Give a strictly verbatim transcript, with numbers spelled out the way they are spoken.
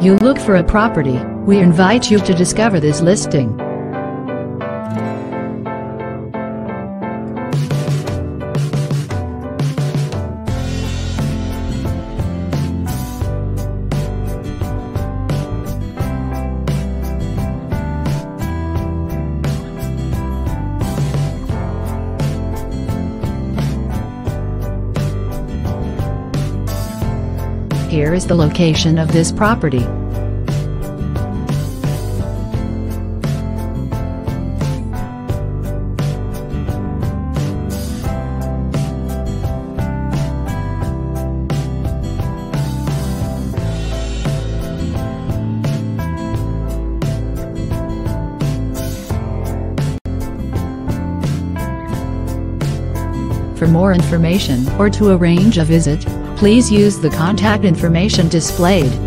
You look for a property, we invite you to discover this listing. Here is the location of this property. For more information or to arrange a visit, please use the contact information displayed.